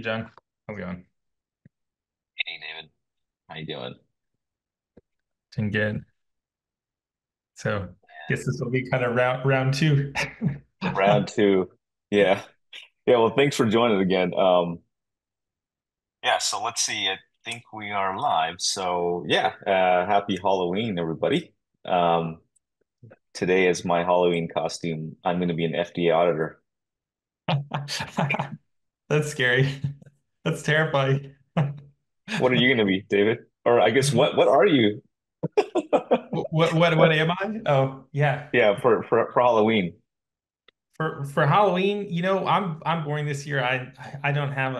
Yujan. How's it going? Hey, David. How you doing? Doing good. So I guess this will be kind of round two. Round two. Yeah. Yeah, well, thanks for joining again. Yeah, so let's see. I think we are live. So yeah, happy Halloween, everybody. Today is my Halloween costume. I'm going to be an FDA auditor. That's scary. That's terrifying. What are you going to be, David? Or I guess what are you? what am I? Oh yeah. Yeah, for Halloween. For Halloween, you know, I'm boring this year. I don't have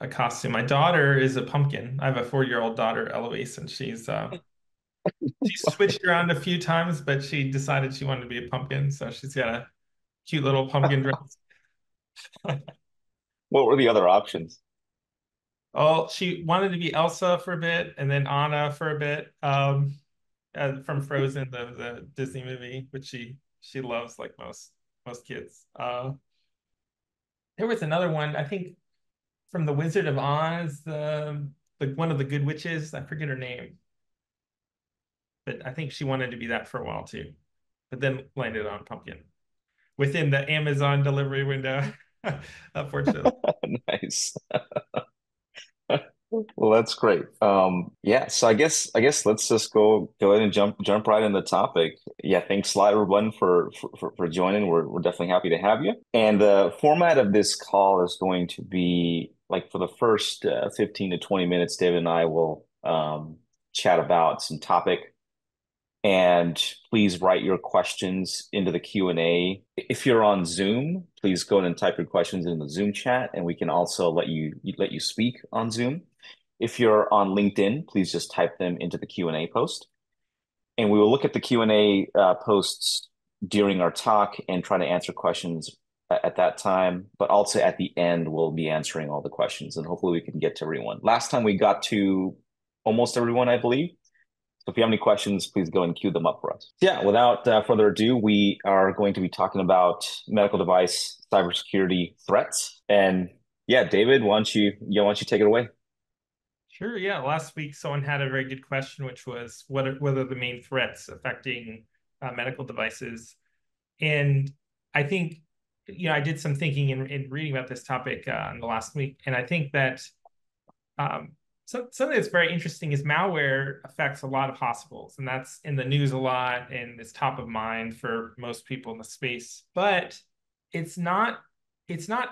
a costume. My daughter is a pumpkin. I have a 4-year-old daughter, Eloise, and she switched around a few times, but she decided she wanted to be a pumpkin, so she's got a cute little pumpkin dress. What were the other options? Oh, she wanted to be Elsa for a bit, and then Anna for a bit, from Frozen, the Disney movie, which she loves, like most kids. There was another one, I think, from the Wizard of Oz, the one of the good witches. I forget her name. But I think she wanted to be that for a while too, but then landed on pumpkin within the Amazon delivery window, unfortunately. Nice. Well, that's great. Yeah, so I guess let's just go ahead and jump right in the topic. Yeah, thanks a lot, everyone, for joining. We're definitely happy to have you. And the format of this call is going to be, like, for the first 15 to 20 minutes, David and I will chat about some topic. And please write your questions into the Q&A. If you're on Zoom, please go ahead and type your questions in the Zoom chat, and we can also let you speak on Zoom. If you're on LinkedIn, please just type them into the Q&A post. And we will look at the Q&A posts during our talk and try to answer questions at that time. But also at the end, we'll be answering all the questions, and hopefully we can get to everyone. Last time we got to almost everyone, I believe. So if you have any questions, please go and queue them up for us. Yeah, without further ado, we are going to be talking about medical device cybersecurity threats. And yeah, David, why don't you take it away? Sure. Yeah. Last week, someone had a very good question, which was what are the main threats affecting medical devices? And I think, you know, I did some thinking and reading about this topic in the last week, and I think that. So something that's very interesting is malware affects a lot of hospitals, and that's in the news a lot, and it's top of mind for most people in the space. But it's not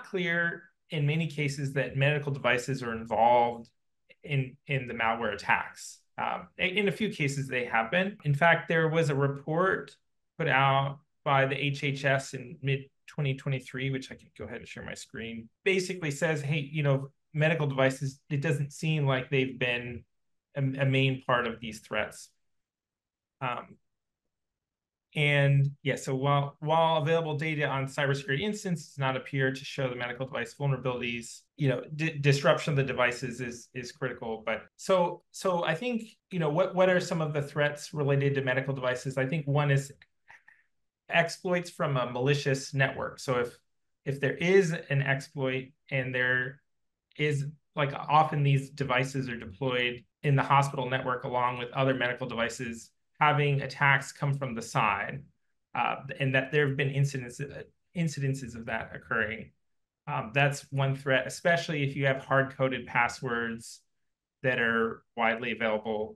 clear in many cases that medical devices are involved in the malware attacks. In a few cases, they have been. In fact, there was a report put out by the HHS in mid-2023, which I can go ahead and share my screen. Basically says, hey, you know, medical devices, it doesn't seem like they've been a main part of these threats. And yeah, so while available data on cybersecurity incidents does not appear to show the medical device vulnerabilities, you know, disruption of the devices is critical. But so I think, you know, what are some of the threats related to medical devices? I think one is exploits from a malicious network. So if there is an exploit and there is, like, often these devices are deployed in the hospital network along with other medical devices, having attacks come from the side, and that there have been incidences of that occurring. That's one threat, especially if you have hard-coded passwords that are widely available.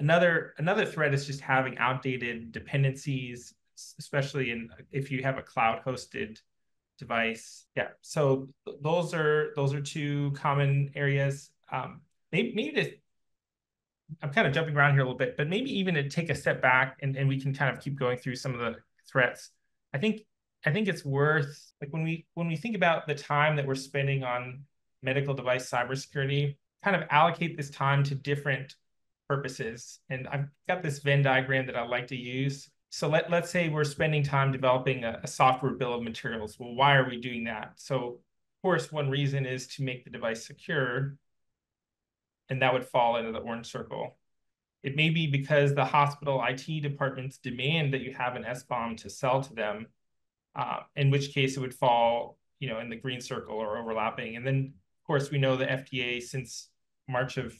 Another threat is just having outdated dependencies, especially if you have a cloud-hosted device. Yeah, so those are two common areas. I'm kind of jumping around here a little bit, but maybe even to take a step back and we can kind of keep going through some of the threats. I think it's worth, like, when we think about the time that we're spending on medical device cybersecurity, kind of allocate this time to different purposes. And I've got this Venn diagram that I like to use. So let's say we're spending time developing a software bill of materials. Well, why are we doing that? So, of course, one reason is to make the device secure, and that would fall into the orange circle. It may be because the hospital IT departments demand that you have an SBOM to sell to them, in which case it would fall, you know, in the green circle or overlapping. And then Of course, we know the FDA since March of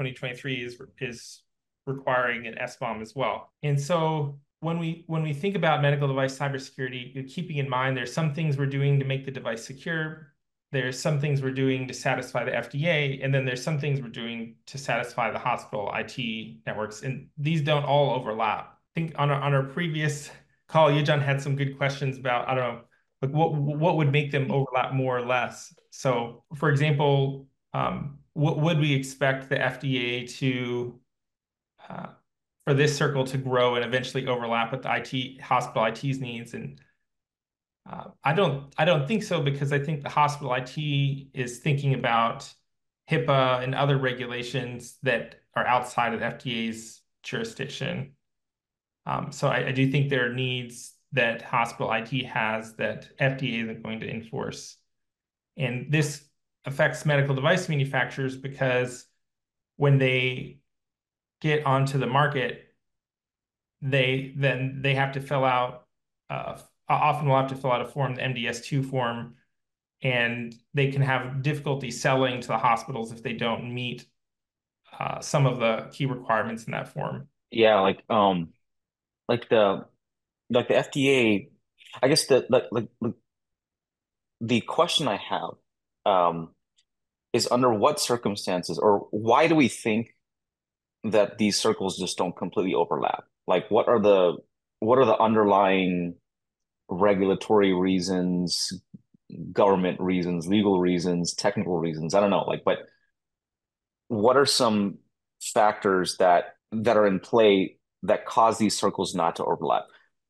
2023 is requiring an SBOM as well. And so when we think about medical device cybersecurity, you're keeping in mind there's some things we're doing to make the device secure, there's some things we're doing to satisfy the FDA, and then there's some things we're doing to satisfy the hospital IT networks. And these don't all overlap. I think on our previous call, Yujan had some good questions about, I don't know, like what would make them overlap more or less. So for example, what would we expect the FDA to, for this circle to grow and eventually overlap with the IT, hospital IT's needs? And I don't think so, because I think the hospital IT is thinking about HIPAA and other regulations that are outside of the FDA's jurisdiction. So I do think there are needs that hospital IT has that FDA isn't going to enforce. And this affects medical device manufacturers because when they get onto the market, they have to fill out, often will have to fill out a form, the MDS-2 form, and they can have difficulty selling to the hospitals if they don't meet some of the key requirements in that form. Yeah, like the FDA, I guess the question I have is under what circumstances, or why do we think that these circles just don't completely overlap? Like, what are the underlying regulatory reasons, government reasons, legal reasons, technical reasons? I don't know. Like, but what are some factors that are in play that cause these circles not to overlap?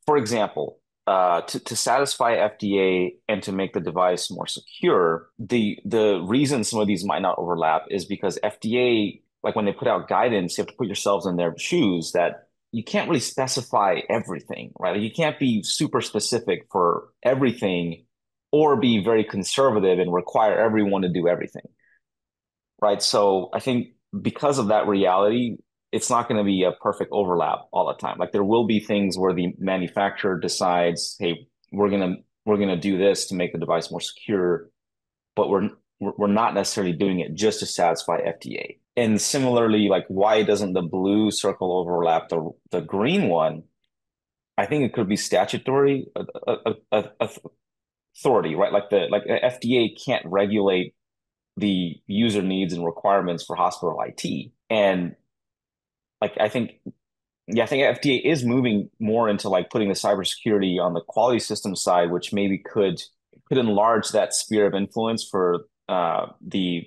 For example, to satisfy FDA and to make the device more secure, the reason some of these might not overlap is because FDA, like when they put out guidance, you have to put yourselves in their shoes that you can't really specify everything, right? Like you can't be super specific for everything or be very conservative and require everyone to do everything, right? So I think because of that reality, it's not going to be a perfect overlap all the time. Like there will be things where the manufacturer decides, hey, we're going to do this to make the device more secure, but we're not necessarily doing it just to satisfy FDA. And similarly, like why doesn't the blue circle overlap the green one? I think it could be statutory authority, right? Like the FDA can't regulate the user needs and requirements for hospital IT. And like I think FDA is moving more into like putting the cybersecurity on the quality system side, which maybe could enlarge that sphere of influence for the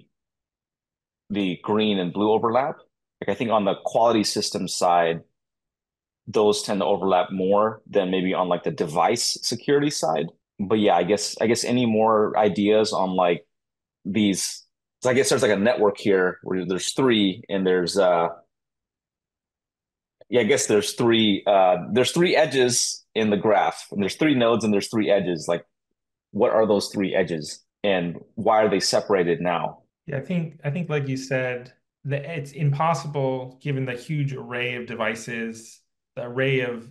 green and blue overlap. Like I think on the quality system side, those tend to overlap more than maybe on like the device security side. But yeah, I guess any more ideas on like these? So I guess there's like a network here where there's three, and there's three edges in the graph, and there's three nodes and there's three edges. Like what are those three edges and why are they separated now? Yeah, I think like you said, it's impossible given the huge array of devices, the array of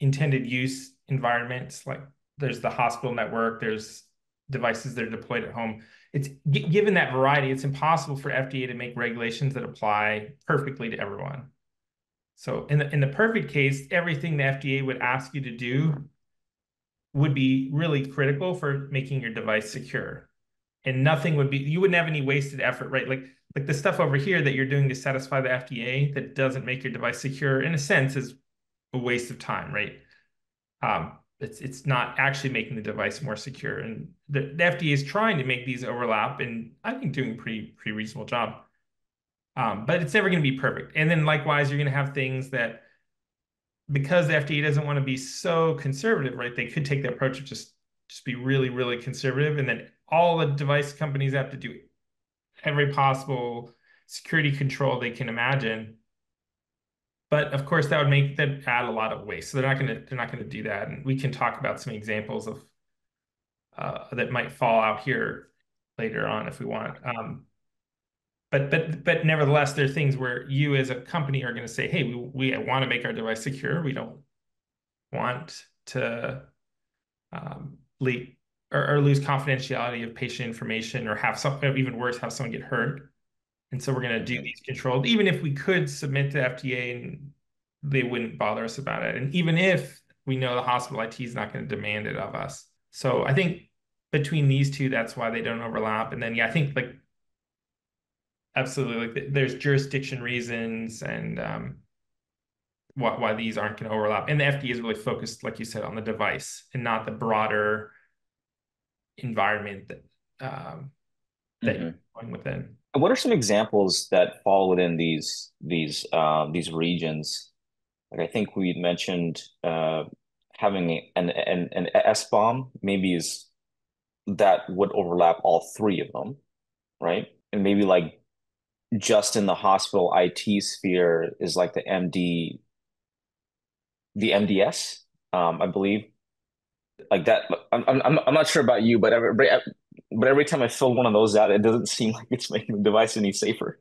intended use environments, like there's the hospital network, there's devices that are deployed at home. It's given that variety, it's impossible for FDA to make regulations that apply perfectly to everyone. So in the perfect case, everything the FDA would ask you to do would be really critical for making your device secure. And nothing would be, you wouldn't have any wasted effort, right? Like the stuff over here that you're doing to satisfy the FDA that doesn't make your device secure, in a sense, is a waste of time, right? It's not actually making the device more secure. And the FDA is trying to make these overlap, and I think doing a pretty reasonable job. But it's never going to be perfect. And then likewise, you're going to have things that, because the FDA doesn't want to be so conservative, right? They could take the approach of just be really, really conservative, and then all the device companies have to do every possible security control they can imagine. But of course, that would make them add a lot of waste. So they're not gonna do that. And we can talk about some examples of that might fall out here later on if we want. But nevertheless, there are things where you as a company are going to say, hey, we want to make our device secure. We don't want to leak or lose confidentiality of patient information, or have some, even worse, have someone get hurt. And so we're going to do these controlled, even if we could submit to FDA and they wouldn't bother us about it. And even if we know the hospital IT is not going to demand it of us. So I think between these two, that's why they don't overlap. And then, yeah, I think like, absolutely, like there's jurisdiction reasons and why these aren't going to overlap. And the FDA is really focused, like you said, on the device and not the broader environment that that you're going within. And what are some examples that fall within these regions? Like I think we mentioned having an SBOM maybe is that would overlap all three of them, right? And maybe like just in the hospital IT sphere is like the MDS, I believe. Like that, I'm not sure about you, but every time I fill one of those out, it doesn't seem like it's making the device any safer.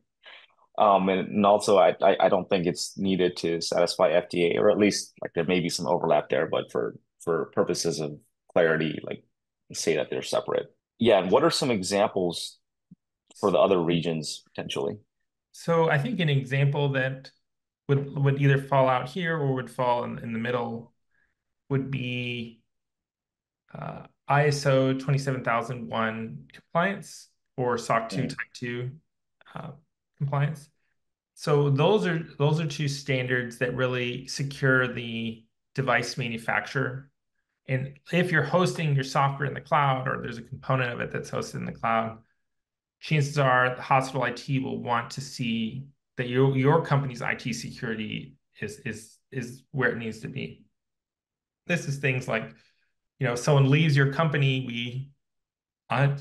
And also, I don't think it's needed to satisfy FDA, or at least like there may be some overlap there, but for purposes of clarity, like say that they're separate. Yeah, and what are some examples for the other regions potentially? So I think an example that would either fall out here or would fall in the middle would be ISO 27001 compliance or SOC 2 type 2 compliance. So those are two standards that really secure the device manufacturer. And if you're hosting your software in the cloud, or there's a component of it that's hosted in the cloud, chances are the hospital IT will want to see that your company's IT security is where it needs to be. This is things like, you know, if someone leaves your company, we,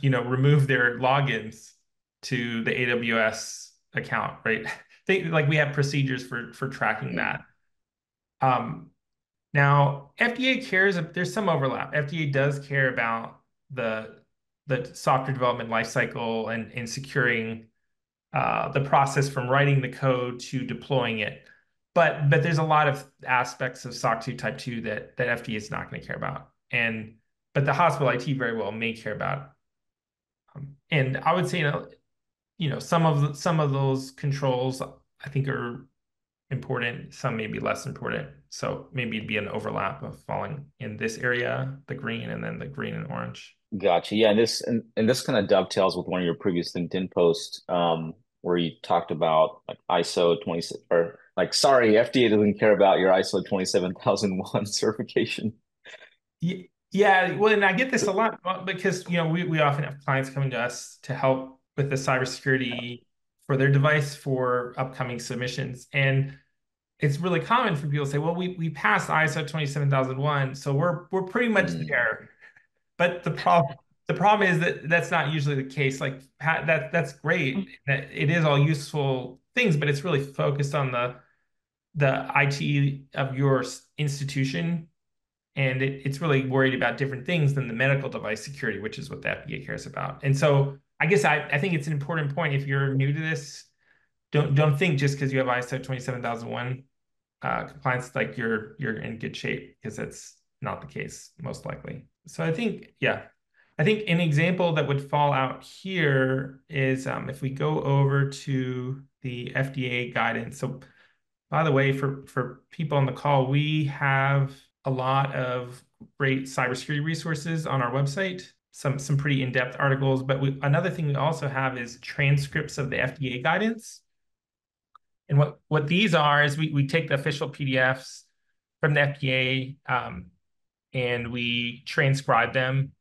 remove their logins to the AWS account, right? We have procedures for tracking that. Now, FDA cares, there's some overlap. FDA does care about the software development lifecycle and securing the process from writing the code to deploying it. But there's a lot of aspects of SOC 2 type 2 that FDA is not going to care about. But the hospital IT very well may care about. And I would say, some of those controls I think are important, some may be less important. So maybe it'd be an overlap of falling in this area, the green, and then the green and orange. Gotcha. Yeah, and this kind of dovetails with one of your previous LinkedIn posts where you talked about like ISO 27 or like, sorry, FDA doesn't care about your ISO 27001 certification. Yeah, well, and I get this a lot because, we often have clients coming to us to help with the cybersecurity for their device for upcoming submissions. And it's really common for people to say, well, we passed ISO 27001, so we're pretty much there. But the problem is that that's not usually the case. Like that's great. It is all useful things, but it's really focused on the IT of your institution. And it's really worried about different things than the medical device security, which is what the FDA cares about. And so I guess I think it's an important point. If you're new to this, don't think just because you have ISO 27001 compliance, like you're in good shape, because that's not the case, most likely. So I think an example that would fall out here is if we go over to the FDA guidance. So by the way, for people on the call, we have a lot of great cybersecurity resources on our website, some pretty in-depth articles. But another thing we also have is transcripts of the FDA guidance. And what these are is we take the official PDFs from the FDA and we transcribe them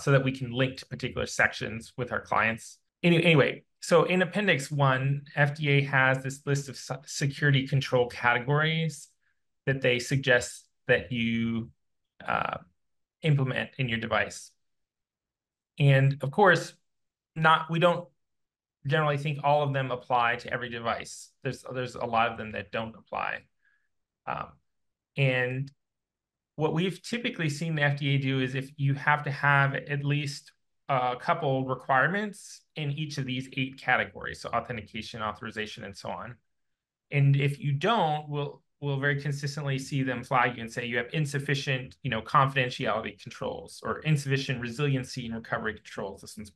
so that we can link to particular sections with our clients. Anyway, so in Appendix 1, FDA has this list of security control categories that they suggest that you implement in your device. And of course, we don't generally think all of them apply to every device. There's a lot of them that don't apply. And what we've typically seen the FDA do is if you have to have at least a couple requirements in each of these 8 categories, so authentication, authorization, and so on. And if you don't, we'll very consistently see them flag you and say you have insufficient, confidentiality controls or insufficient resiliency and recovery controls. This one's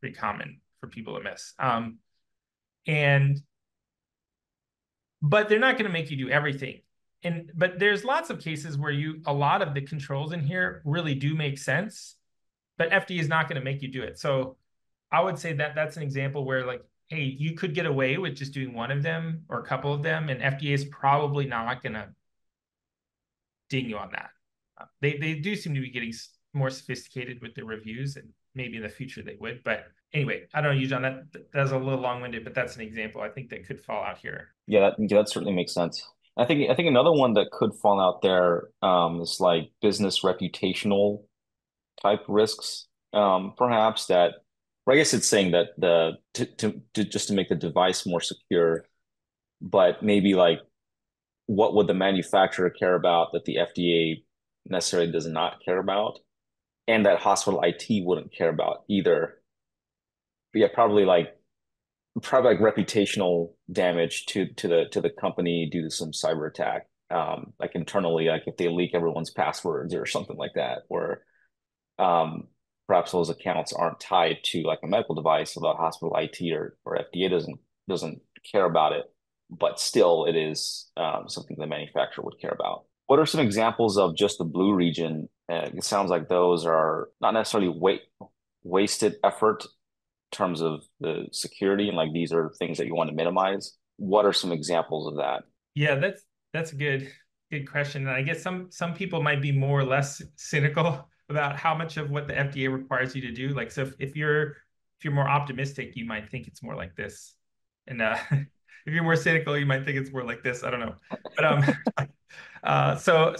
pretty common for people to miss. But they're not going to make you do everything. But there's lots of cases where a lot of the controls in here really do make sense, but FDA is not going to make you do it. So I would say that that's an example where, like, hey, you could get away with just doing one of them or a couple of them, and FDA is probably not going to ding you on that. They do seem to be getting more sophisticated with their reviews, and maybe in the future they would. But anyway, I don't know, Yujan, that was a little long-winded, but that's an example I think that could fall out here. Yeah, that certainly makes sense. I think another one that could fall out there is like business reputational type risks, perhaps that, or I guess it's saying that just to make the device more secure, but maybe like what would the manufacturer care about that the FDA necessarily does not care about, and that hospital IT wouldn't care about either. But yeah, probably like reputational damage to the company due to some cyber attack, like internally, like if they leak everyone's passwords or something like that, or perhaps those accounts aren't tied to like a medical device, so the hospital IT or FDA doesn't care about it, but still it is something the manufacturer would care about. What are some examples of just the blue region? It sounds like those are not necessarily wasted effort in terms of the security, and like these are things that you want to minimize. What are some examples of that? Yeah, that's a good question. And I guess some people might be more or less cynical about how much of what the FDA requires you to do. Like, so if you're more optimistic, you might think it's more like this. And if you're more cynical, you might think it's more like this. I don't know. But so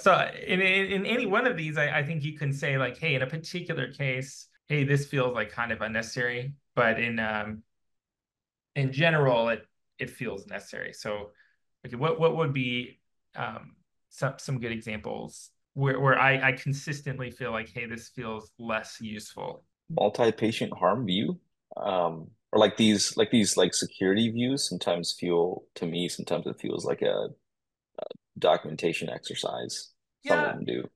in any one of these, I think you can say like, hey, in a particular case, hey, this feels like kind of unnecessary, but in general, it feels necessary. So okay, what would be some good examples where I consistently feel like, hey, this feels less useful? Multi-patient harm view, or like these security views sometimes feel to me, sometimes it feels like a documentation exercise. Yeah, some of them do.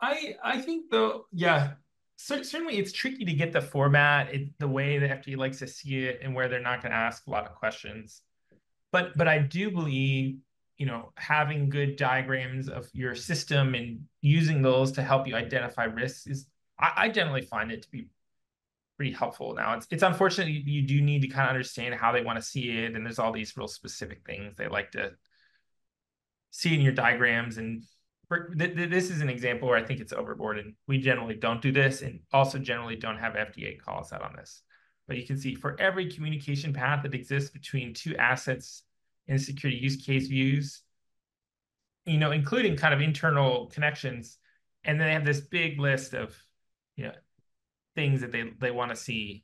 I think though, yeah, certainly it's tricky to get the format, the way the FDA likes to see it, and where they're not going to ask a lot of questions. But I do believe, having good diagrams of your system and using those to help you identify risks is, I generally find it to be pretty helpful. Now, it's unfortunate you do need to kind of understand how they want to see it, and there's all these real specific things they like to see in your diagrams. And this is an example where I think it's overboard, and we generally don't do this, and also generally don't have FDA call us out on this. But you can see for every communication path that exists between two assets in security use case views, including kind of internal connections. And then they have this big list of, things that they want to see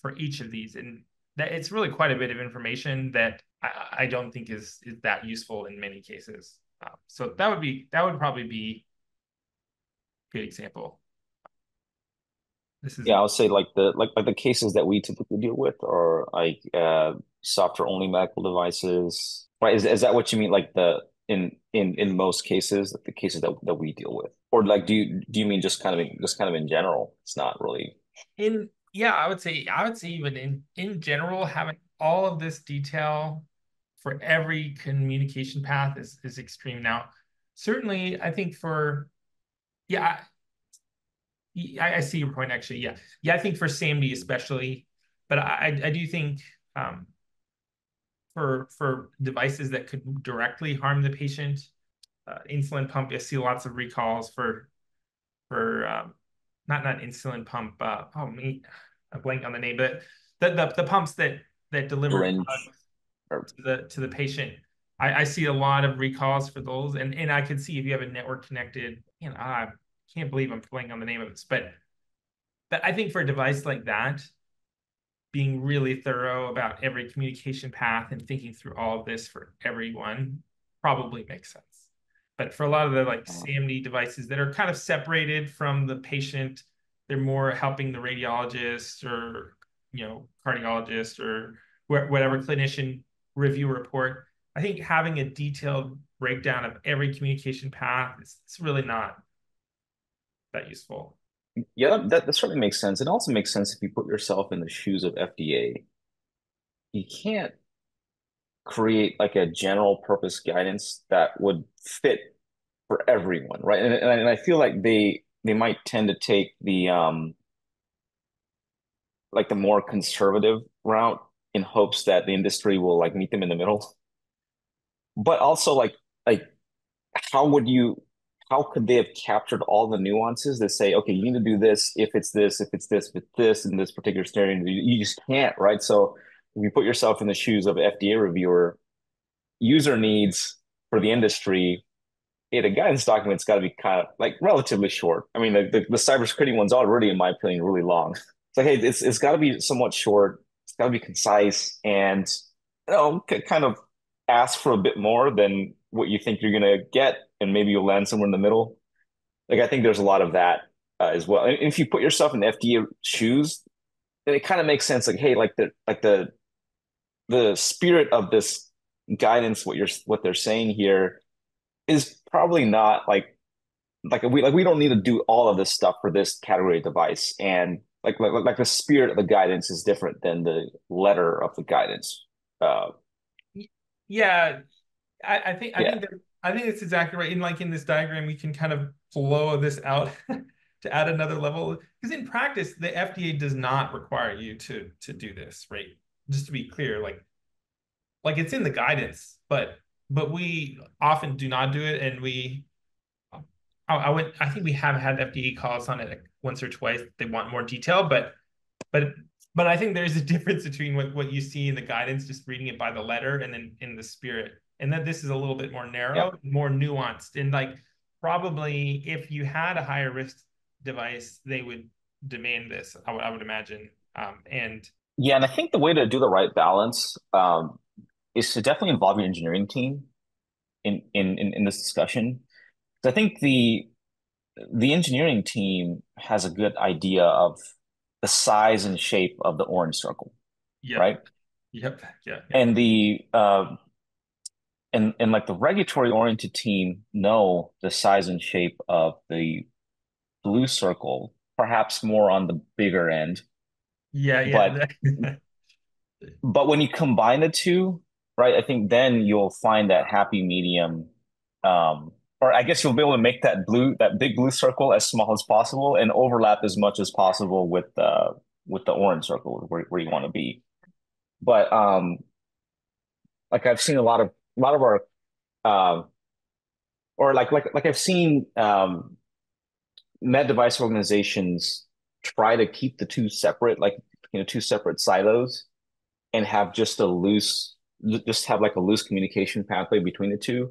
for each of these. And that it's really quite a bit of information that I don't think is that useful in many cases. So that would probably be a good example. This is, yeah, I'll say like the cases that we typically deal with are like software only medical devices, right? Is that what you mean? Like in most cases, like the cases that we deal with, or like do you mean just kind of in general? It's not really in, yeah. I would say even in general, having all of this detail for every communication path is extreme. Now, certainly, I think I see your point, actually. Yeah. I think for SAMD especially, but I do think for devices that could directly harm the patient, insulin pump. I see lots of recalls for not insulin pump. I blank on the name, but the pumps that deliver to the patient. I see a lot of recalls for those, and I could see if you have a network connected. I can't believe I'm playing on the name of this, but I think for a device like that, being really thorough about every communication path and thinking through all of this for everyone probably makes sense. But for a lot of the SAMD devices that are kind of separated from the patient, they're more helping the radiologist or cardiologist or whatever clinician review report. I think having a detailed breakdown of every communication path is it's really not that useful. Yeah, that certainly makes sense. It also makes sense if you put yourself in the shoes of FDA. You can't create like a general purpose guidance that would fit for everyone, right? And I feel like they might tend to take the like the more conservative route in hopes that the industry will like meet them in the middle. But also like how could they have captured all the nuances that say, okay, you need to do this if it's this, if it's this, with this in this particular scenario? You just can't, right? So if you put yourself in the shoes of an FDA reviewer, user needs for the industry, the guidance document's got to be kind of like relatively short. I mean, the cybersecurity one's already, in my opinion, really long. So hey, it's got to be somewhat short. It's got to be concise and, you know, kind of ask for a bit more than what you think you're going to get, and maybe you'll land somewhere in the middle. Like, I think there's a lot of that as well. And if you put yourself in the FDA shoes, then it kind of makes sense. Like, hey, the spirit of this guidance, what they're saying here, is probably not like we don't need to do all of this stuff for this category of device. And like the spirit of the guidance is different than the letter of the guidance. I think that's exactly right. In this diagram, we can kind of blow this out to add another level, because in practice, the FDA does not require you to do this, right? Just to be clear, like it's in the guidance, but we often do not do it, and I think we have had FDA calls on it like once or twice. They want more detail, but I think there's a difference between what you see in the guidance, just reading it by the letter, and then in the spirit. And that this is a little bit more narrow, more nuanced. And like, probably if you had a higher risk device, they would demand this, I would imagine. And I think the way to do the right balance is to definitely involve your engineering team in this discussion. I think the engineering team has a good idea of the size and shape of the orange circle, right? Yep. And the and like the regulatory oriented team know the size and shape of the blue circle, perhaps more on the bigger end. But when you combine the two, right, I think then you'll find that happy medium. Or I guess you'll be able to make that big blue circle as small as possible and overlap as much as possible with the orange circle where you want to be. But I've seen a lot of our I've seen med device organizations try to keep the two separate, two separate silos, and have just a loose communication pathway between the two.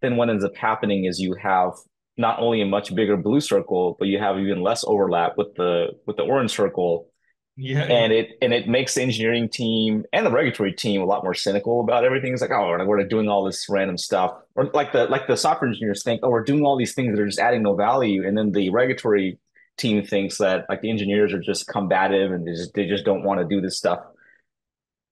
Then what ends up happening is you have not only a much bigger blue circle, but you have even less overlap with the orange circle. Yeah. And it makes the engineering team and the regulatory team a lot more cynical about everything. It's like, oh, we're doing all this random stuff. Or like the software engineers think, oh, we're doing all these things that are just adding no value. And then the regulatory team thinks that like the engineers are just combative and they just don't want to do this stuff.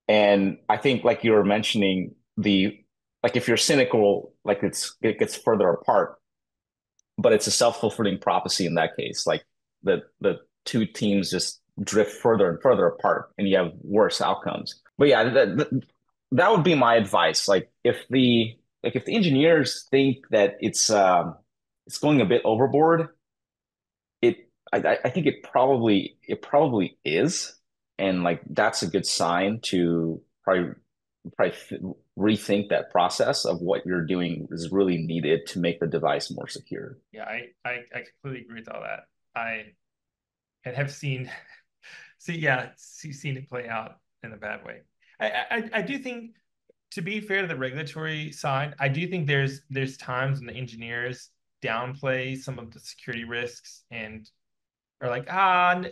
And I think like you were mentioning, if you're cynical, it gets further apart, but it's a self-fulfilling prophecy in that case. Like the two teams just drift further and further apart, and you have worse outcomes. But yeah, that would be my advice. If the engineers think that it's going a bit overboard, I think it probably is, and like that's a good sign to probably rethink that process of what you're doing is really needed to make the device more secure. Yeah, I completely agree with all that. I have seen it play out in a bad way. I do think, to be fair to the regulatory side, I do think there's times when the engineers downplay some of the security risks and are like, I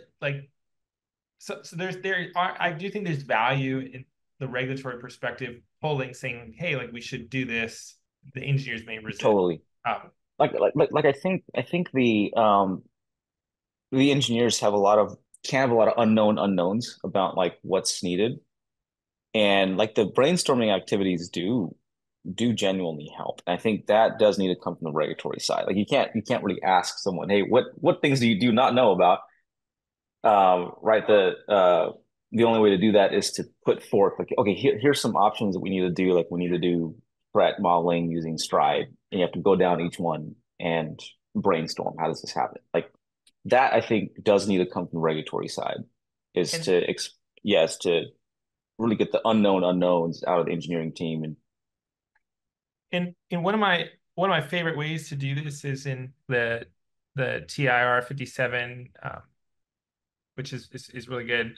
do think there's value in the regulatory perspective polling, saying, hey, like we should do this. The engineers may resist. Totally. I think the engineers have a lot of unknowns about like what's needed, and like the brainstorming activities do do genuinely help. And I think that does need to come from the regulatory side. Like you can't really ask someone, hey, what things do you not know about? Right. The only way to do that is to put forth like, okay, here's some options that we need to do. Like we need to do threat modeling using Stride, and you have to go down each one and brainstorm. How does this happen? Like that, I think, does need to come from the regulatory side, is to really get the unknowns out of the engineering team. And one of my favorite ways to do this is in the TIR 57, which is really good.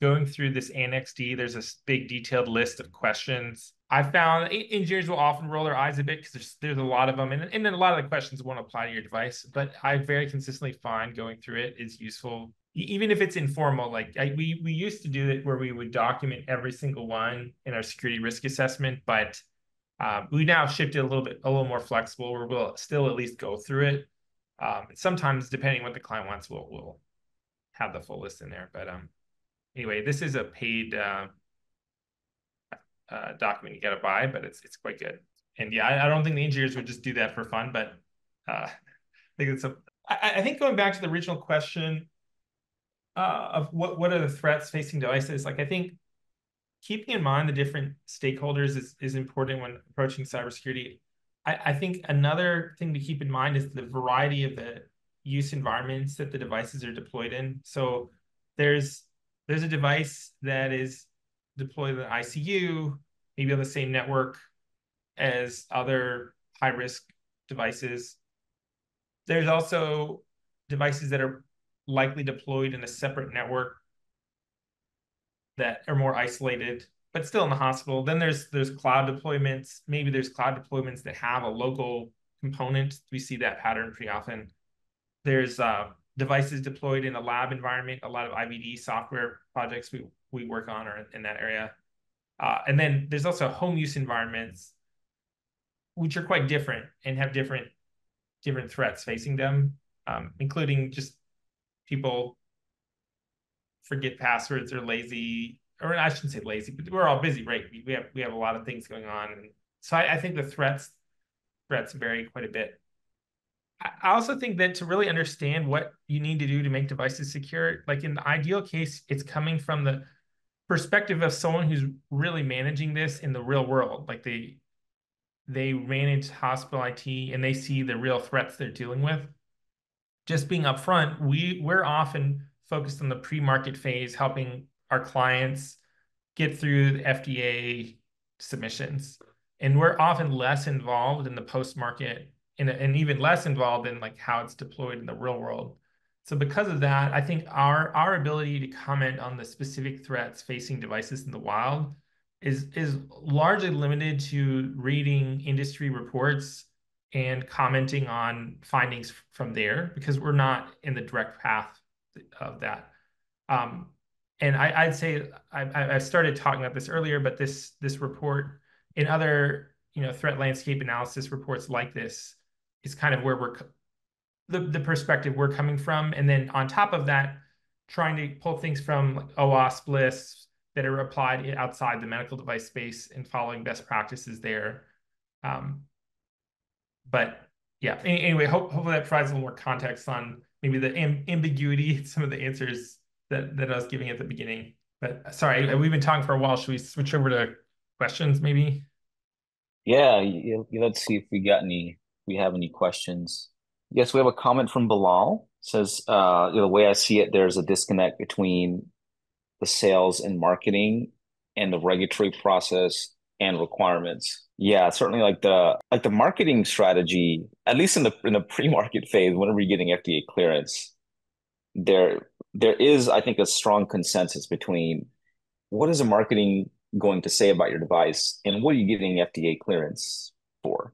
Going through this Annex D, there's a big detailed list of questions. I found engineers will often roll their eyes a bit because there's a lot of them, and then a lot of the questions won't apply to your device, but I very consistently find going through it is useful, even if it's informal. Like we used to do it where we would document every single one in our security risk assessment, but we now shifted a little more flexible, where we'll still at least go through it. Sometimes, depending on what the client wants, we'll have the full list in there. But anyway, this is a paid document you got to buy, but it's quite good. And yeah, I don't think the engineers would just do that for fun, but I think it's I think going back to the original question of what are the threats facing devices, like I think keeping in mind the different stakeholders is important when approaching cybersecurity. I think another thing to keep in mind is the variety of the use environments that the devices are deployed in. So there's a device that is deployed in the ICU, maybe on the same network as other high-risk devices. There's also devices that are likely deployed in a separate network that are more isolated, but still in the hospital. Then there's cloud deployments. Maybe there's cloud deployments that have a local component. We see that pattern pretty often. There's devices deployed in a lab environment. A lot of IVD software projects we work on are in that area. And then there's also home use environments, which are quite different and have different threats facing them, including just people forget passwords or lazy, or I shouldn't say lazy, but we're all busy, right? We have a lot of things going on. And so I think the threats vary quite a bit. I also think that to really understand what you need to do to make devices secure, like in the ideal case, it's coming from the perspective of someone who's really managing this in the real world. Like they manage hospital IT and they see the real threats they're dealing with. Just being upfront, we're often focused on the pre-market phase, helping our clients get through the FDA submissions. And we're often less involved in the post-market and even less involved in like how it's deployed in the real world. So because of that, I think our ability to comment on the specific threats facing devices in the wild is largely limited to reading industry reports and commenting on findings from there, because we're not in the direct path of that. And I'd say I started talking about this earlier, but this report and other threat landscape analysis reports like this is kind of where we're the perspective we're coming from. And then on top of that, trying to pull things from like OWASP lists that are applied outside the medical device space and following best practices there. But yeah, anyway, hopefully that provides a little more context on maybe the ambiguity in some of the answers that I was giving at the beginning. But sorry, we've been talking for a while. Should we switch over to questions maybe? Yeah, let's see if we have any questions. Yes, we have a comment from Bilal. It says, the way I see it, there's a disconnect between the sales and marketing and the regulatory process and requirements. Yeah, certainly like the marketing strategy, at least in the pre-market phase, whenever you're getting FDA clearance, there is, I think, a strong consensus between what is the marketing going to say about your device and what are you getting FDA clearance for?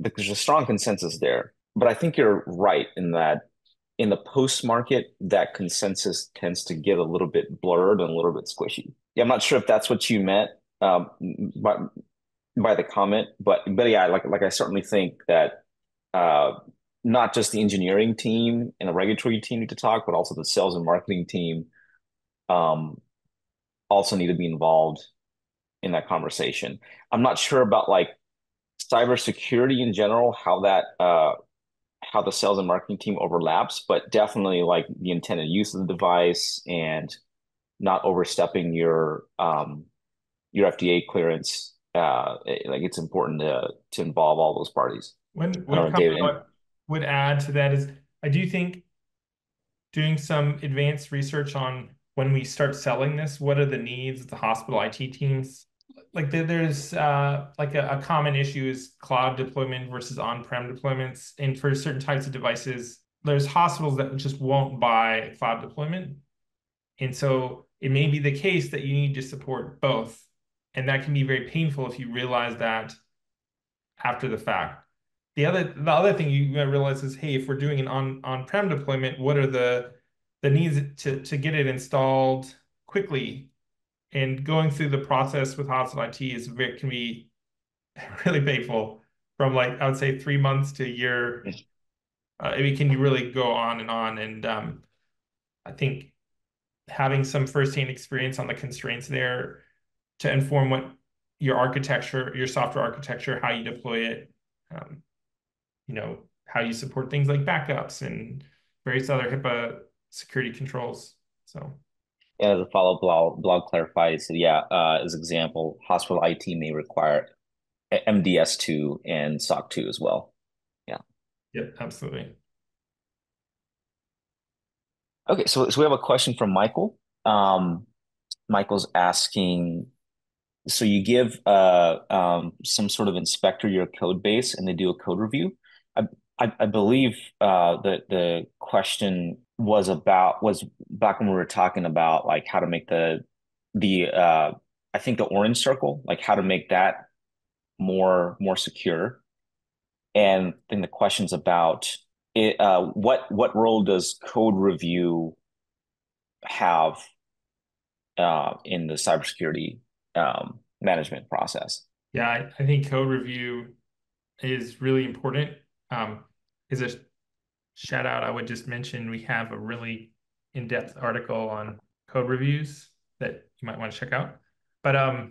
Because there's a strong consensus there. But I think you're right in that in the post-market, that consensus tends to get a little bit blurred and a little bit squishy. Yeah, I'm not sure if that's what you meant by the comment, but yeah, like I certainly think that not just the engineering team and the regulatory team need to talk, but also the sales and marketing team also need to be involved in that conversation. I'm not sure about like cybersecurity in general, how that how the sales and marketing team overlaps, but definitely like the intended use of the device and not overstepping your FDA clearance. Like it's important to involve all those parties. I would add to that is I do think doing some advanced research on when we start selling this, what are the needs of the hospital IT teams? Like there's like a common issue is cloud deployment versus on-prem deployments. And for certain types of devices, there's hospitals that just won't buy cloud deployment. And so it may be the case that you need to support both. And that can be very painful if you realize that after the fact. The other thing you realize is, hey, if we're doing an on-prem deployment, what are the needs to get it installed quickly? And going through the process with hospital IT is can be really painful from like, I would say 3 months to a year. It can really go on. And I think having some firsthand experience on the constraints there to inform what your architecture, your software architecture, how you deploy it, you know, how you support things like backups and various other HIPAA security controls. So yeah, the follow-up blog clarifies, yeah, as example, hospital IT may require MDS-2 and SOC 2 as well. Yeah. Yep, absolutely. Okay, so we have a question from Michael. Michael's asking, so you give some sort of inspector your code base and they do a code review. I believe that the question was back when we were talking about like how to make the I think the orange circle, like how to make that more secure. And then the question's about it, what role does code review have in the cybersecurity management process? Yeah, I think code review is really important. Is a shout out, I would just mention we have a really in-depth article on code reviews that you might want to check out. But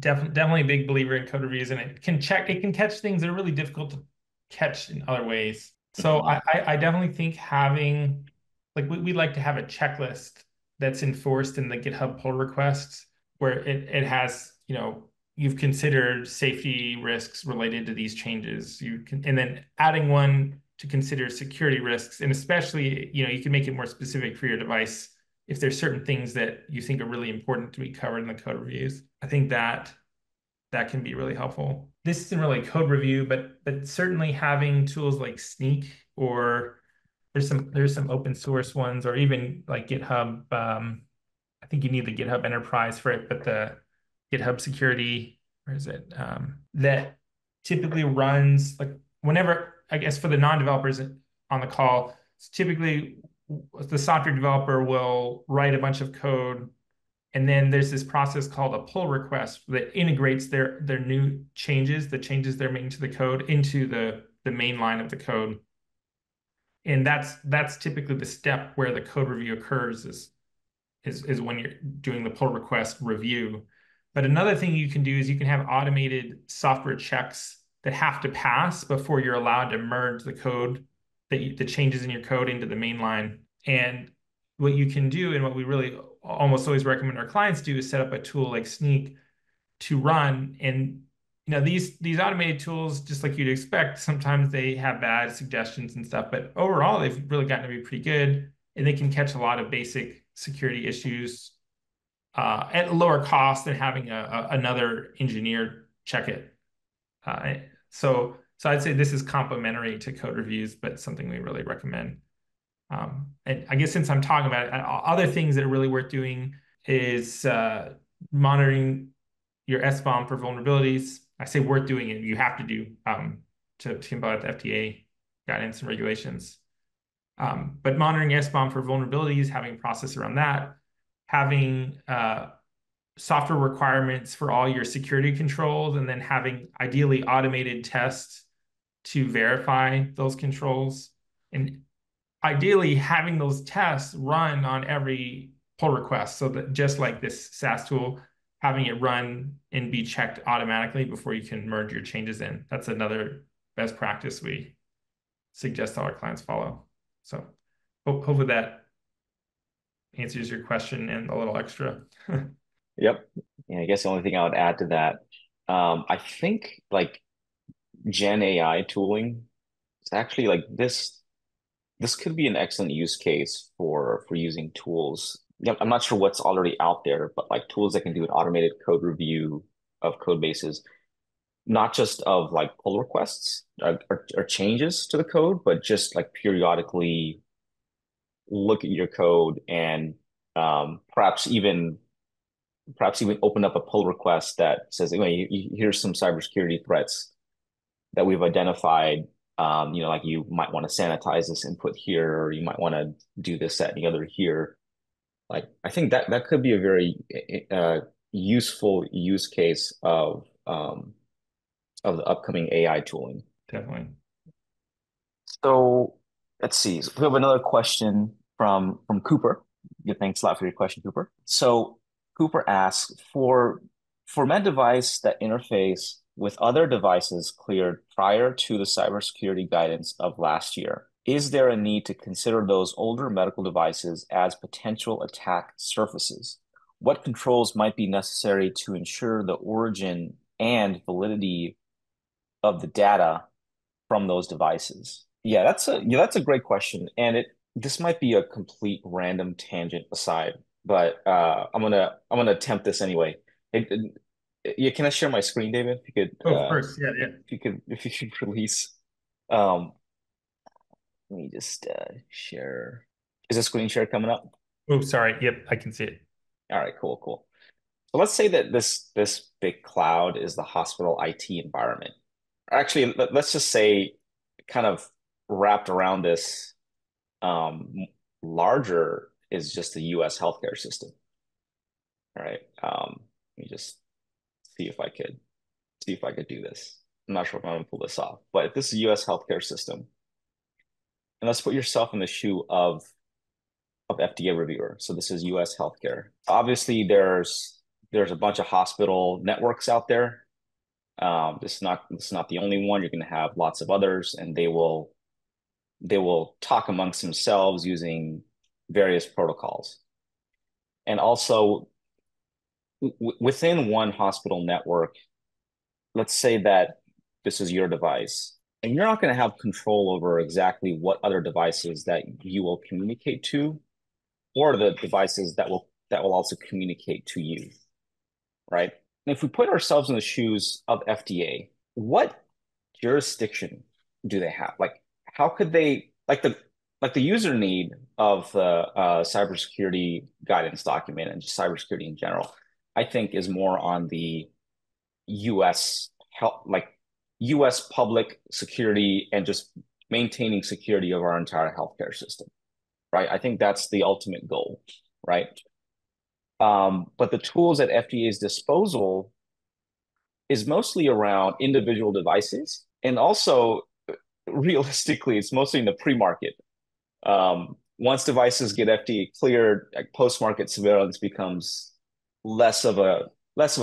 definitely a big believer in code reviews, and it can catch things that are really difficult to catch in other ways. So I definitely think having, like we like to have a checklist that's enforced in the GitHub pull requests where it has, you know, you've considered safety risks related to these changes. And then adding one to consider security risks. And especially, you know, you can make it more specific for your device if there's certain things that you think are really important to be covered in the code reviews. I think that can be really helpful. This isn't really code review, but certainly having tools like Snyk, or there's some open source ones, or even like GitHub. I think you need the GitHub Enterprise for it, but the GitHub Security, where is it? That typically runs like whenever, I guess for the non-developers on the call, it's typically the software developer will write a bunch of code, and then there's this process called a pull request that integrates their new changes, the changes they're making to the code, into the main line of the code. And that's typically the step where the code review occurs is when you're doing the pull request review. But another thing you can do is you can have automated software checks that have to pass before you're allowed to merge the code, the changes in your code, into the main line. And what you can do, and what we really almost always recommend our clients do, is set up a tool like Snyk to run. And you know, these automated tools, just like you'd expect, sometimes they have bad suggestions and stuff, but overall they've really gotten to be pretty good, and they can catch a lot of basic security issues at lower cost than having another engineer check it. So I'd say this is complementary to code reviews, but something we really recommend. And I guess since I'm talking about it, other things that are really worth doing is monitoring your SBOM for vulnerabilities. I say worth doing it, you have to do to comply with the FDA guidance and regulations. But monitoring SBOM for vulnerabilities, having a process around that, having software requirements for all your security controls, and then having ideally automated tests to verify those controls. And ideally having those tests run on every pull request, so that just like this SaaS tool, having it run and be checked automatically before you can merge your changes in. That's another best practice we suggest all our clients follow. So hopefully that answers your question and a little extra. Yep. Yeah, I guess the only thing I would add to that, I think like Gen AI tooling, it's actually like this could be an excellent use case for using tools. I'm not sure what's already out there, but like tools that can do an automated code review of code bases, not just of like pull requests or changes to the code, but just like periodically look at your code and perhaps even open up a pull request that says, here's some cybersecurity threats that we've identified. Like you might want to sanitize this input here, or you might want to do this, that, and the other here. Like, I think that could be a very useful use case of the upcoming AI tooling. Definitely. So let's see. So we have another question from Cooper. Thanks a lot for your question, Cooper. So Cooper asks, for med device that interface with other devices cleared prior to the cybersecurity guidance of last year, is there a need to consider those older medical devices as potential attack surfaces? What controls might be necessary to ensure the origin and validity of the data from those devices? Yeah, that's a great question. And this might be a complete random tangent aside, but I'm gonna attempt this anyway. Can I share my screen, David? If you could, of course, yeah. If you could release. Let me just share. Is the screen share coming up? Oh, sorry. Yep, I can see it. All right, cool. So let's say that this big cloud is the hospital IT environment. Actually, let's just say, kind of wrapped around this, larger is just the U.S. healthcare system. All right. Let me just see if I could do this. I'm not sure if I'm gonna pull this off, but if this is the U.S. healthcare system, and let's put yourself in the shoe of FDA reviewer. So this is U.S. healthcare. Obviously, there's a bunch of hospital networks out there. This is not the only one. You're going to have lots of others, and they will talk amongst themselves using various protocols. And also, within one hospital network, let's say that this is your device, and you're not going to have control over exactly what other devices that you will communicate to, or the devices that will also communicate to you, right? And if we put ourselves in the shoes of FDA, what jurisdiction do they have? Like, how could they, like the user need of the cybersecurity guidance document and just cybersecurity in general, I think is more on the U.S. health, like U.S. public security and just maintaining security of our entire healthcare system, right? I think that's the ultimate goal, right? But the tools at FDA's disposal is mostly around individual devices, and also realistically, it's mostly in the pre-market. Once devices get FDA cleared, like post-market surveillance becomes less of a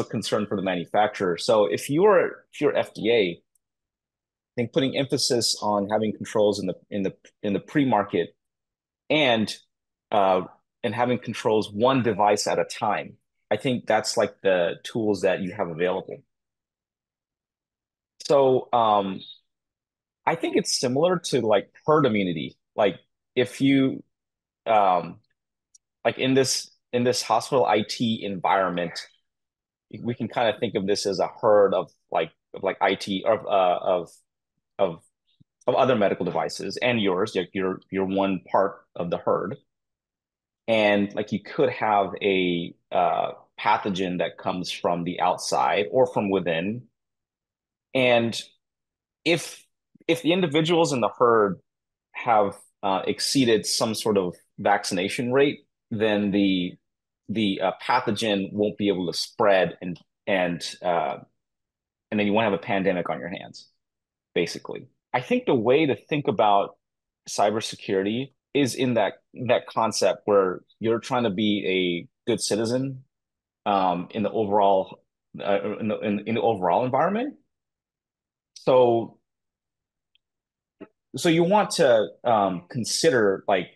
concern for the manufacturer. So if you're FDA, I think putting emphasis on having controls in the pre-market and having controls one device at a time, I think that's like the tools that you have available. So I think it's similar to like herd immunity. Like if you like in this hospital IT environment, we can kind of think of this as a herd of like IT of other medical devices and yours. Like you're one part of the herd, and like you could have a pathogen that comes from the outside or from within, and if the individuals in the herd have exceeded some sort of vaccination rate, then the pathogen won't be able to spread, and then you won't have a pandemic on your hands, basically. I think the way to think about cybersecurity is in that concept where you're trying to be a good citizen in the overall environment. So you want to consider, like,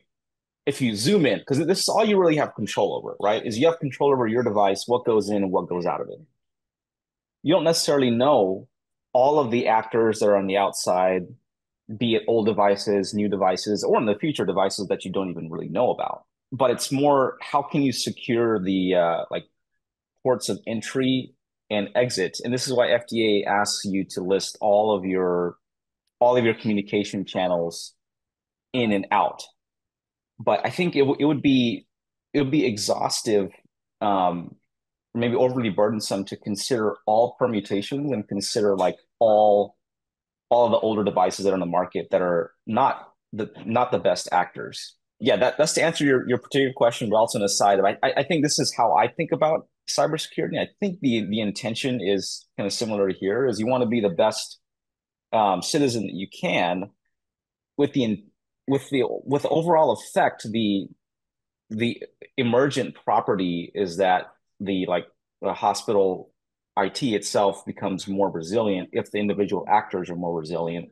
if you zoom in, because this is all you really have control over, right? Is you have control over your device, what goes in and what goes out of it. You don't necessarily know all of the actors that are on the outside, be it old devices, new devices, or in the future devices that you don't even really know about. But it's more, how can you secure the like ports of entry and exit? And this is why FDA asks you to list all of your communication channels in and out. But I think it would be exhaustive, maybe overly burdensome, to consider all permutations and consider like all of the older devices that are on the market that are not the best actors. Yeah, that's to answer your particular question, but also an aside. I think this is how I think about cybersecurity. I think the intention is kind of similar to here, is you want to be the best citizen that you can, with the overall effect. The emergent property is that the hospital IT itself becomes more resilient if the individual actors are more resilient.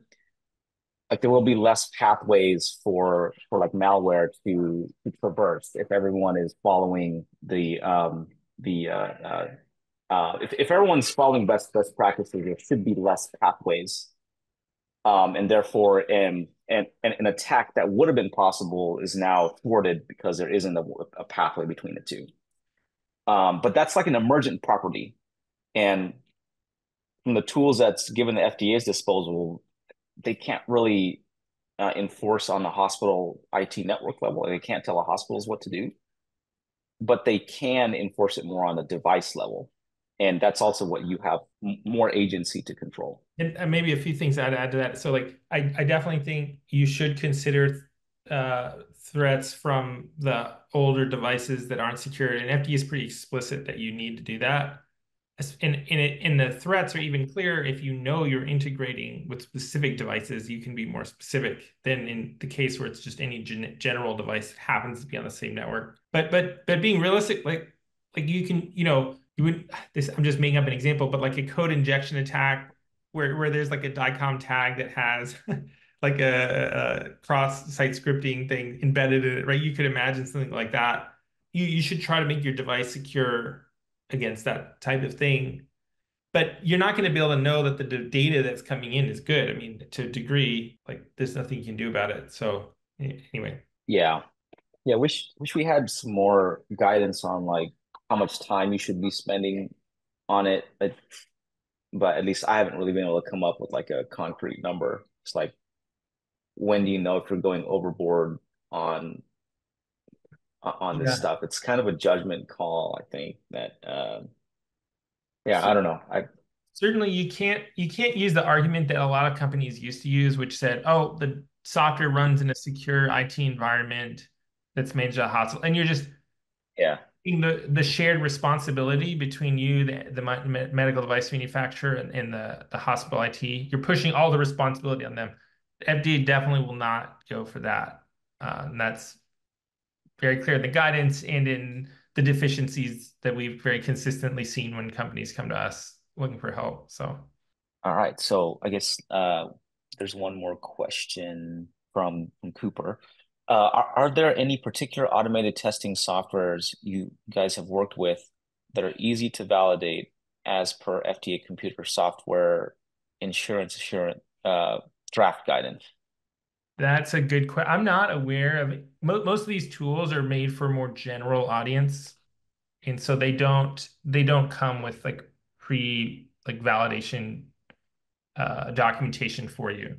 Like, there will be less pathways for like malware to traverse if everyone is following if everyone's following best practices. There should be less pathways, and therefore an attack that would have been possible is now thwarted because there isn't a pathway between the two. But that's like an emergent property, and from the tools that's given the FDA's disposal, they can't really enforce on the hospital IT network level. They can't tell the hospitals what to do, but they can enforce it more on the device level. And that's also what you have more agency to control. And maybe a few things I'd add to that. So like, I definitely think you should consider threats from the older devices that aren't secured. And FDA is pretty explicit that you need to do that. And the threats are even clearer if you know you're integrating with specific devices. You can be more specific than in the case where it's just any general device that happens to be on the same network. But being realistic, like you can, you would. This, I'm just making up an example, but like a code injection attack where there's like a DICOM tag that has like a cross-site scripting thing embedded in it, right? You could imagine something like that. You should try to make your device secure against that type of thing, but you're not going to be able to know that the data that's coming in is good. I mean, to a degree, like, there's nothing you can do about it. So anyway. Yeah. Wish we had some more guidance on like how much time you should be spending on it, but at least I haven't really been able to come up with like a concrete number. It's like, when do you know if you're going overboard on this stuff? It's kind of a judgment call, I think, that I don't know. Certainly you can't use the argument that a lot of companies used to use, which said, oh, the software runs in a secure IT environment that's managed at a hospital, and you're just the shared responsibility between you, the medical device manufacturer, and the hospital IT. You're pushing all the responsibility on them. FDA definitely will not go for that, and that's very clear in the guidance and in the deficiencies that we've very consistently seen when companies come to us looking for help. So, all right. So I guess there's one more question from Cooper. Are there any particular automated testing softwares you guys have worked with that are easy to validate as per FDA computer software insurance draft guidance? That's a good question. I'm not aware of it. Most of these tools are made for a more general audience, and so they don't come with like validation documentation for you.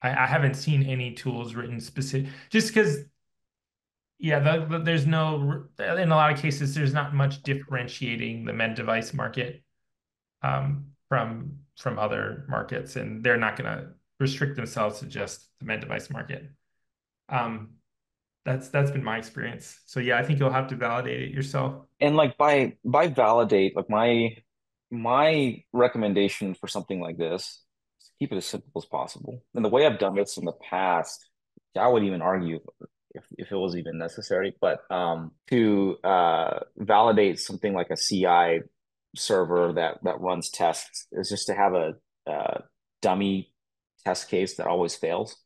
I haven't seen any tools written specific, just because there's no, in a lot of cases there's not much differentiating the med device market from other markets, and they're not going to restrict themselves to just the med device market. That's been my experience. So yeah, I think you'll have to validate it yourself. And like by validate, like my recommendation for something like this is keep it as simple as possible. And the way I've done this in the past, I would even argue if it was even necessary, but to validate something like a CI server that runs tests is just to have a dummy test case that always fails,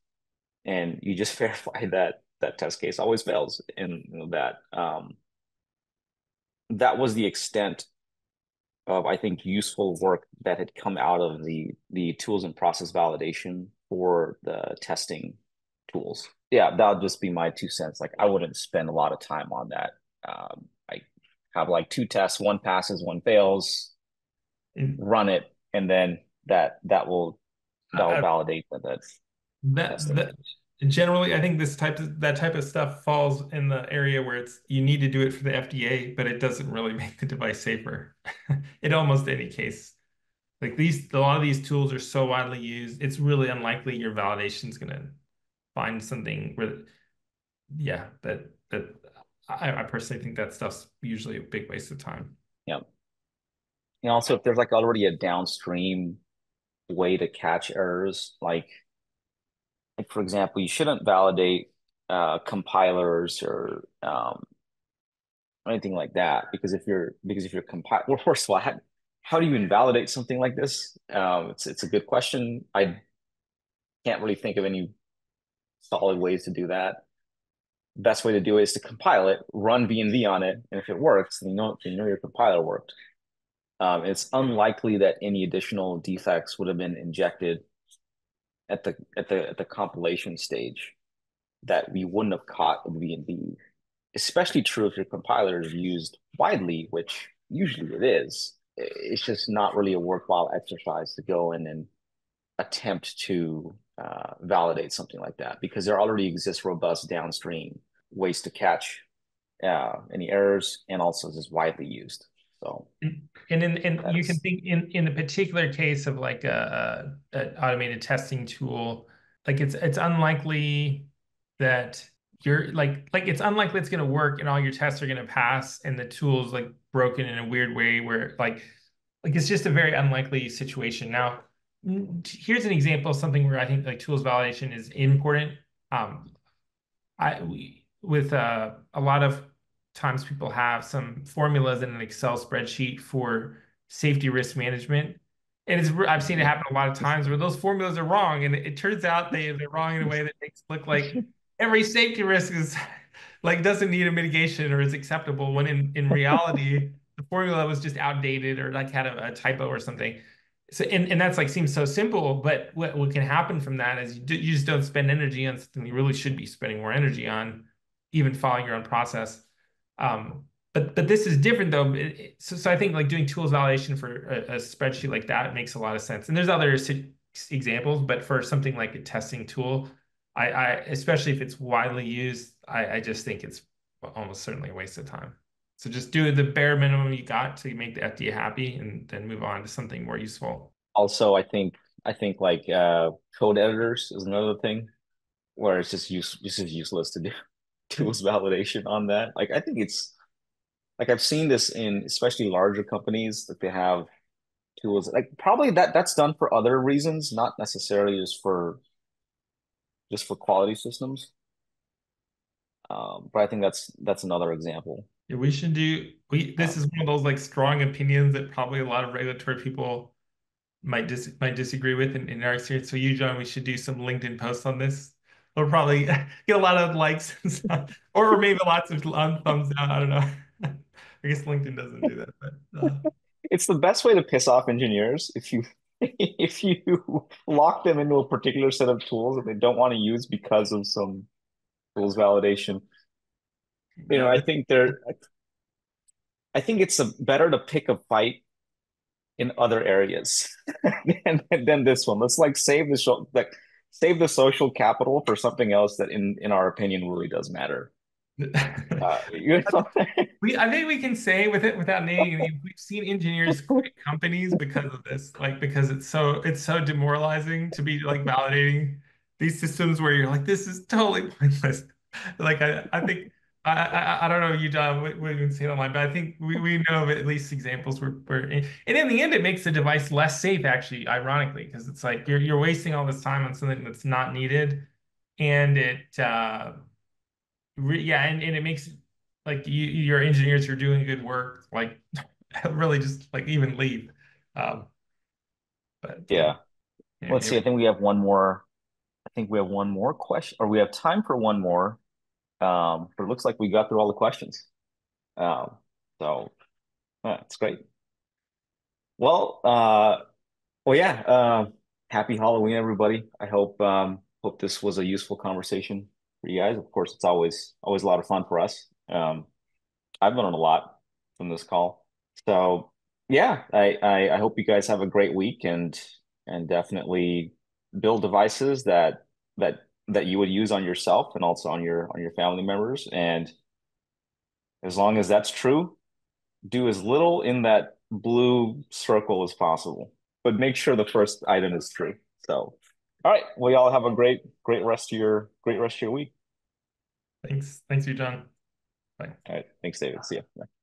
and you just verify that test case always fails. And that was the extent of, I think, useful work that had come out of the tools and process validation for the testing tools. Yeah, that'll just be my 2 cents. Like, I wouldn't spend a lot of time on that. I have like 2 tests, 1 passes, 1 fails, run it, and then that will validate that. Generally, I think that type of stuff falls in the area where it's, you need to do it for the FDA, but it doesn't really make the device safer in almost any case. Like a lot of these tools are so widely used, it's really unlikely your validation is going to find something where, yeah, that I personally think that stuff's usually a big waste of time. Yeah. And also, if there's like already a downstream way to catch errors, like for example, you shouldn't validate compilers or anything like that, because if you're compiling or Slack, how do you invalidate something like this? It's a good question. I can't really think of any solid ways to do that. Best way to do it is to compile it, run VNV on it, and if it works, then you know your compiler worked. It's unlikely that any additional defects would have been injected at the compilation stage that we wouldn't have caught in VNV. Especially true if your compiler is used widely, which usually it is. It's just not really a worthwhile exercise to go in and attempt to validate something like that, because there already exists robust downstream ways to catch any errors, and also is widely used. So, and you can think in the particular case of like an automated testing tool, like it's unlikely that you're like it's unlikely it's going to work and all your tests are going to pass, and the tool's like broken in a weird way where like it's just a very unlikely situation. Now, here's an example of something where I think like tools validation is important. With a lot of times people have some formulas in an Excel spreadsheet for safety risk management. And I've seen it happen a lot of times where those formulas are wrong. And it turns out they're wrong in a way that makes it look like every safety risk is like, doesn't need a mitigation or is acceptable, when in reality, the formula was just outdated or like had a typo or something. So, and that's like, seems so simple, but what can happen from that is you just don't spend energy on something you really should be spending more energy on, even following your own process. But this is different though. So I think like doing tools validation for a spreadsheet like that makes a lot of sense. And there's other examples, but for something like a testing tool, I especially if it's widely used, I just think it's almost certainly a waste of time. So just do the bare minimum you got to make the FDA happy, and then move on to something more useful. Also, I think like code editors is another thing where it's just useless to do tools validation on that. Like, I think it's like, I've seen this in especially larger companies that they have tools like, probably that's done for other reasons, not necessarily just for quality systems. But I think that's another example. Yeah, this is one of those like strong opinions that probably a lot of regulatory people might disagree with in our experience. So Yujan, we should do some LinkedIn posts on this. We'll probably get a lot of likes and stuff, or maybe lots of thumbs down. I don't know. I guess LinkedIn doesn't do that, but it's the best way to piss off engineers if you lock them into a particular set of tools that they don't want to use because of some tools validation. You know, I think it's better to pick a fight in other areas than this one. Let's like save the show. Like, save the social capital for something else that, in our opinion, really does matter. I think we can say without naming names, we've seen engineers quit companies because of this, like, because it's so demoralizing to be like validating these systems where you're like, this is totally pointless. Like, I think I don't know, Yujan, what you can say online, but I think we know of at least examples where and in the end, it makes the device less safe, actually, ironically, because it's like you're wasting all this time on something that's not needed, and it it makes like your engineers are doing good work, like really just like even leave. But yeah, you know, let's see. I think we have one more. I think we have one more question, or we have time for one more. But it looks like we got through all the questions. So that's great. Well, yeah. Happy Halloween, everybody. I hope hope this was a useful conversation for you guys. Of course, it's always a lot of fun for us. I've learned a lot from this call. So yeah, I hope you guys have a great week, and definitely build devices that you would use on yourself and also on your family members. And as long as that's true, do as little in that blue circle as possible, but make sure the first item is true. So, all right, well, y'all have a great rest of your week. Thanks, Yujan. Bye. All right, thanks, David. See ya. Bye.